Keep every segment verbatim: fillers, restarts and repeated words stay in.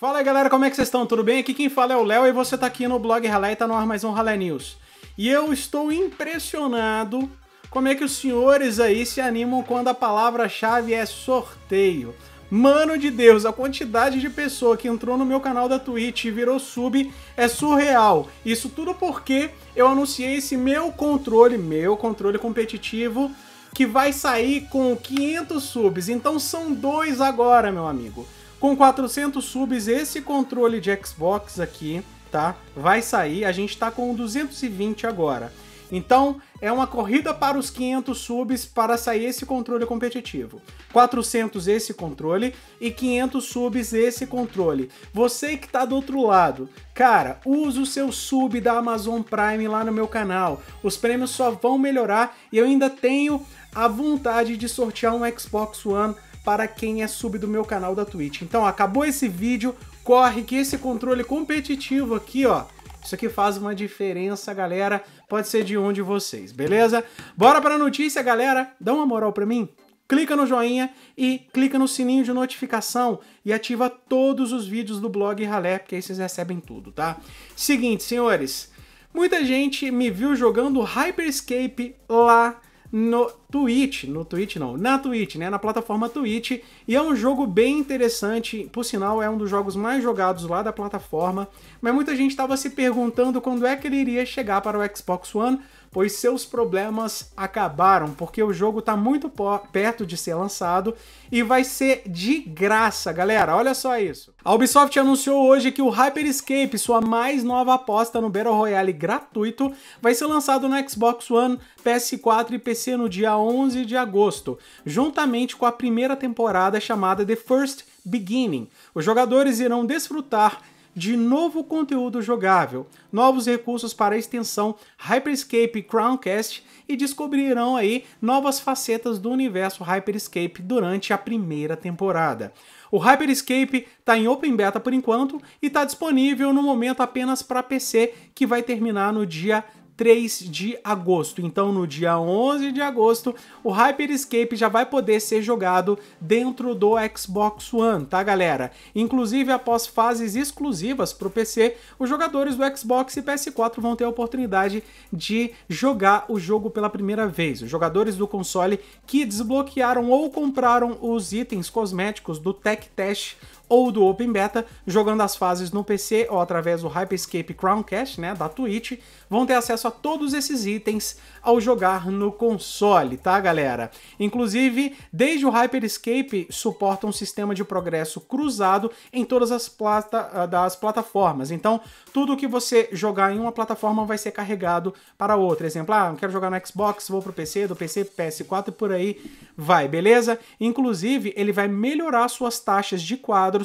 Fala galera, como é que vocês estão? Tudo bem? Aqui quem fala é o Léo e você tá aqui no blog Ralé e tá no ar mais um Ralé News. E eu estou impressionado como é que os senhores aí se animam quando a palavra-chave é sorteio. Mano de Deus, a quantidade de pessoa que entrou no meu canal da Twitch e virou sub é surreal. Isso tudo porque eu anunciei esse meu controle, meu controle competitivo, que vai sair com quinhentos subs. Então são dois agora, meu amigo. Com quatrocentos subs, esse controle de Xbox aqui, tá? Vai sair, a gente tá com duzentos e vinte agora. Então, é uma corrida para os quinhentos subs para sair esse controle competitivo. quatrocentos esse controle e quinhentos subs esse controle. Você que tá do outro lado, cara, usa o seu sub da Amazon Prime lá no meu canal. Os prêmios só vão melhorar e eu ainda tenho a vontade de sortear um Xbox One para quem é sub do meu canal da Twitch. Então, acabou esse vídeo, corre que esse controle competitivo aqui, ó, isso aqui faz uma diferença, galera. Pode ser de um de vocês, beleza? Bora pra notícia, galera. Dá uma moral pra mim. Clica no joinha e clica no sininho de notificação e ativa todos os vídeos do blog Ralé, porque aí vocês recebem tudo, tá? Seguinte, senhores. Muita gente me viu jogando Hyper Scape lá no Twitch. No Twitch não, na Twitch, né? Na plataforma Twitch. E é um jogo bem interessante, por sinal é um dos jogos mais jogados lá da plataforma. Mas muita gente estava se perguntando quando é que ele iria chegar para o Xbox One, pois seus problemas acabaram, porque o jogo tá muito perto de ser lançado e vai ser de graça, galera. Olha só isso. A Ubisoft anunciou hoje que o Hyper Scape, sua mais nova aposta no Battle Royale gratuito, vai ser lançado no Xbox One, P S quatro e P C no dia onze de agosto, juntamente com a primeira temporada chamada The First Beginning. Os jogadores irão desfrutar de novo conteúdo jogável, novos recursos para a extensão Hyper Scape Crowncast e descobrirão aí novas facetas do universo Hyper Scape durante a primeira temporada. O Hyper Scape está em Open Beta por enquanto e está disponível no momento apenas para P C, que vai terminar no dia três de agosto. Então, no dia onze de agosto, o Hyper Scape já vai poder ser jogado dentro do Xbox One, tá, galera? Inclusive, após fases exclusivas para o P C, os jogadores do Xbox e P S quatro vão ter a oportunidade de jogar o jogo pela primeira vez. Os jogadores do console que desbloquearam ou compraram os itens cosméticos do Tech Test ou do Open Beta, jogando as fases no P C ou através do Hyper Scape Crowncast, né, da Twitch, vão ter acesso a todos esses itens ao jogar no console, tá, galera? Inclusive, desde o Hyper Scape, suporta um sistema de progresso cruzado em todas as plata das plataformas. Então, tudo que você jogar em uma plataforma vai ser carregado para outra. Exemplo, ah, eu quero jogar no Xbox, vou pro P C, do P C, P S quatro e por aí vai, beleza? Inclusive, ele vai melhorar suas taxas de quadro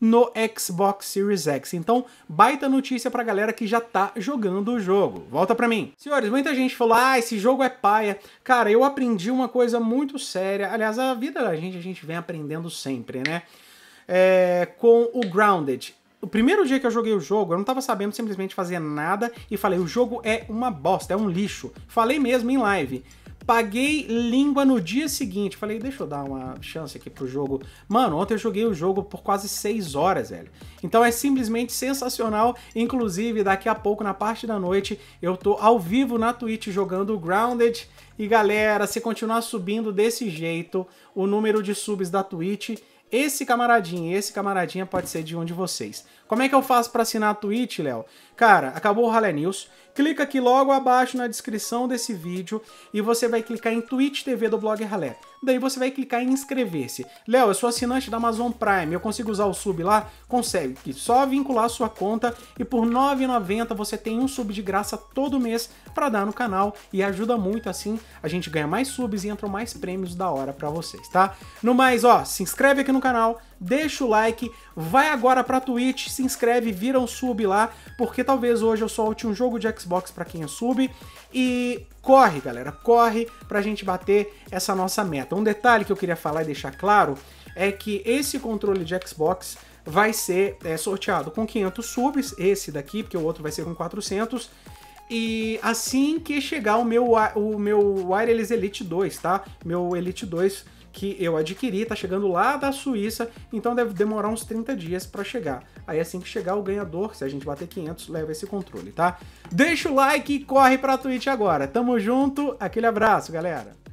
no Xbox Series X. Então, baita notícia pra galera que já tá jogando o jogo. Volta pra mim. Senhores, muita gente falou, ah, esse jogo é paia. Cara, eu aprendi uma coisa muito séria. Aliás, a vida da gente, a gente vem aprendendo sempre, né? É, com o Grounded. O primeiro dia que eu joguei o jogo, eu não tava sabendo simplesmente fazer nada e falei, o jogo é uma bosta, é um lixo. Falei mesmo em live. Paguei língua no dia seguinte. Falei, deixa eu dar uma chance aqui pro jogo. Mano, ontem eu joguei o jogo por quase seis horas, velho. Então é simplesmente sensacional. Inclusive, daqui a pouco, na parte da noite, eu tô ao vivo na Twitch jogando o Grounded. E galera, se continuar subindo desse jeito, o número de subs da Twitch, esse camaradinho, esse camaradinha pode ser de um de vocês. Como é que eu faço pra assinar a Twitch, Léo? Cara, acabou o Ralé News. Clica aqui logo abaixo na descrição desse vídeo e você vai clicar em Twitch T V do blog Ralé. Daí você vai clicar em inscrever-se. Léo, eu sou assinante da Amazon Prime, eu consigo usar o sub lá? Consegue. Só vincular sua conta e por nove reais e noventa centavos você tem um sub de graça todo mês para dar no canal e ajuda muito, assim a gente ganha mais subs e entram mais prêmios da hora para vocês, tá? No mais, ó, se inscreve aqui no canal, deixa o like, vai agora pra Twitch, se inscreve, vira um sub lá, porque talvez hoje eu solte um jogo de Xbox pra quem é sub, e corre, galera, corre pra gente bater essa nossa meta. Um detalhe que eu queria falar e deixar claro é que esse controle de Xbox vai ser é, sorteado com quinhentos subs, esse daqui, porque o outro vai ser com quatrocentos, e assim que chegar o meu, o meu Wireless Elite dois, tá? Meu Elite dois, que eu adquiri, tá chegando lá da Suíça, então deve demorar uns trinta dias para chegar. Aí assim que chegar o ganhador, se a gente bater quinhentos, leva esse controle, tá? Deixa o like e corre pra Twitch agora. Tamo junto, aquele abraço, galera!